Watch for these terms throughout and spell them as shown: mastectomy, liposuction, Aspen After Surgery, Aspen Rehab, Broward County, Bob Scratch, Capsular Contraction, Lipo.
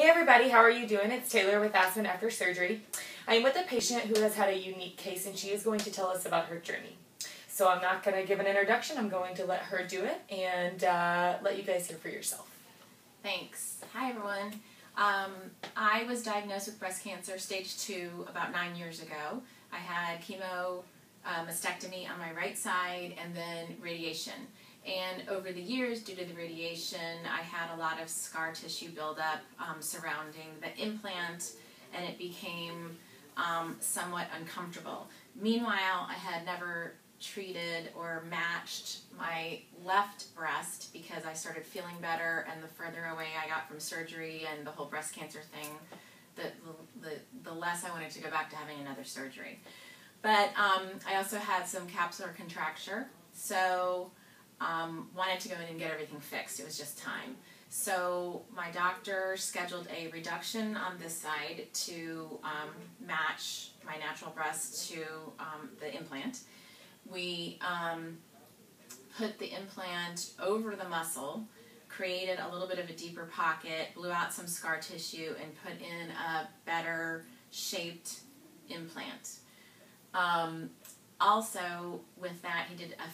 Hey everybody, how are you doing? It's Taylor with Aspen After Surgery. I'm with a patient who has had a unique case and she is going to tell us about her journey. So I'm not going to give an introduction, I'm going to let her do it and let you guys hear for yourself. Thanks. Hi everyone. I was diagnosed with breast cancer stage 2 about 9 years ago. I had chemo, mastectomy on my right side and then radiation. And over the years, due to the radiation, I had a lot of scar tissue buildup surrounding the implant, and it became somewhat uncomfortable. Meanwhile, I had never treated or matched my left breast because I started feeling better, and the further away I got from surgery and the whole breast cancer thing, the less I wanted to go back to having another surgery. But I also had some capsular contracture, so wanted to go in and get everything fixed. It was just time. So my doctor scheduled a reduction on this side to match my natural breast to the implant. We put the implant over the muscle, created a little bit of a deeper pocket, blew out some scar tissue, and put in a better shaped implant. Also, with that, he did a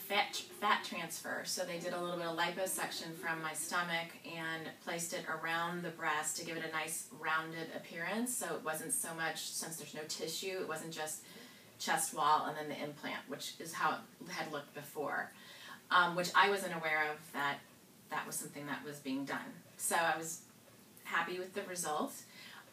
fat transfer, so they did a little bit of liposuction from my stomach and placed it around the breast to give it a nice rounded appearance, so it wasn't so much, since there's no tissue, it wasn't just chest wall and then the implant, which is how it had looked before, which I wasn't aware of that was something that was being done. So I was happy with the result.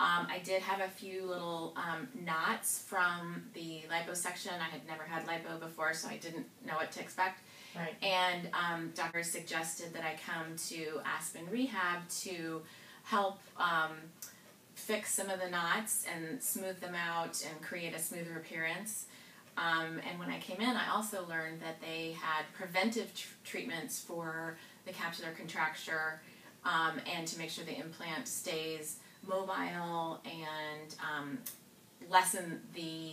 I did have a few little knots from the liposuction. I had never had lipo before, so I didn't know what to expect. Right. And doctors suggested that I come to Aspen Rehab to help fix some of the knots and smooth them out and create a smoother appearance. And when I came in, I also learned that they had preventive treatments for the capsular contracture and to make sure the implant stays mobile and lessen the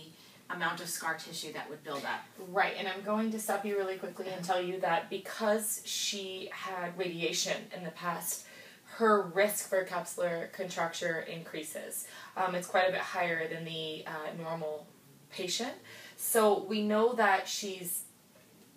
amount of scar tissue that would build up. Right, and I'm going to stop you really quickly and tell you that because she had radiation in the past, her risk for capsular contracture increases. It's quite a bit higher than the normal patient. So we know that she's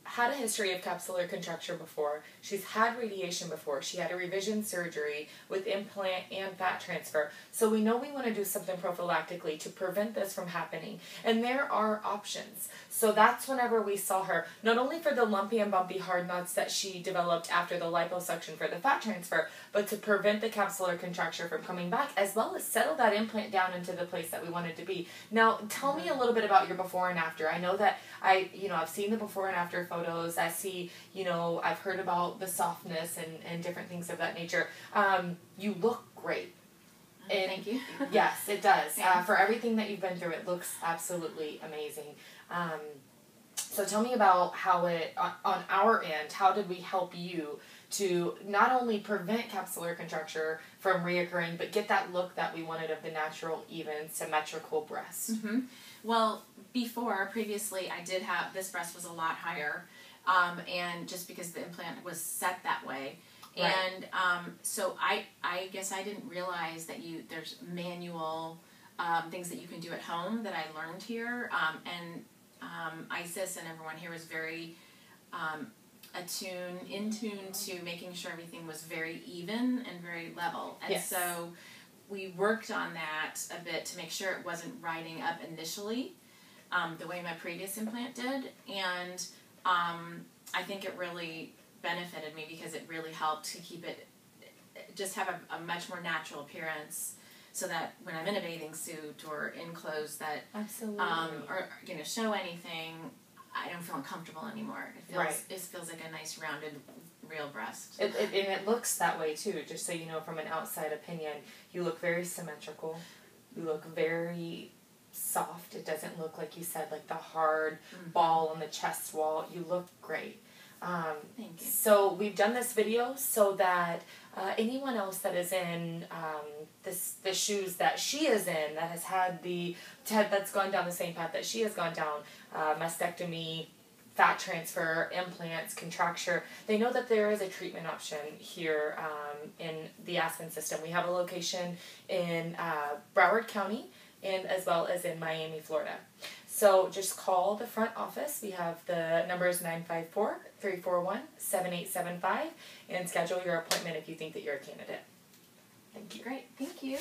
had a history of capsular contracture before, she's had radiation before, she had a revision surgery with implant and fat transfer. So we know we want to do something prophylactically to prevent this from happening. And there are options. So that's whenever we saw her, not only for the lumpy and bumpy hard knots that she developed after the liposuction for the fat transfer, but to prevent the capsular contracture from coming back, as well as settle that implant down into the place that we want it to be. Now, tell me a little bit about your before and after. I know that I've seen the before and after photos. I see, I've heard about the softness and different things of that nature. You look great. And thank you. Yes, it does. For everything that you've been through, it looks absolutely amazing. So tell me about how it, on our end, how did we help you to not only prevent capsular contracture from reoccurring, but get that look that we wanted of the natural, even, symmetrical breast? Mm-hmm. Well, previously, I did have, this breast was a lot higher, and just because the implant was set that way. Right. And so I guess I didn't realize that there's manual things that you can do at home that I learned here, and Isis and everyone here was very in tune to making sure everything was very even and very level. And yes. So we worked on that a bit to make sure it wasn't riding up initially the way my previous implant did. And I think it really benefited me because it really helped to keep it, just have a much more natural appearance, so that when I'm in a bathing suit or in clothes that, absolutely, or show anything, I don't feel uncomfortable anymore. It feels, right, it feels like a nice rounded, real breast. And it looks that way too. Just so you know, from an outside opinion, you look very symmetrical. You look very soft. It doesn't look, like you said, like the hard ball on the chest wall. You look great. Thank you. So we've done this video so that anyone else that is in the shoes that she is in, that has had that's gone down the same path that she has gone down, mastectomy, fat transfer, implants, contracture, they know that there is a treatment option here in the Aspen system. We have a location in Broward County and as well as in Miami, Florida. So just call the front office. We have the numbers 954-341-7875 and schedule your appointment if you think that you're a candidate. Thank you. Great. Thank you.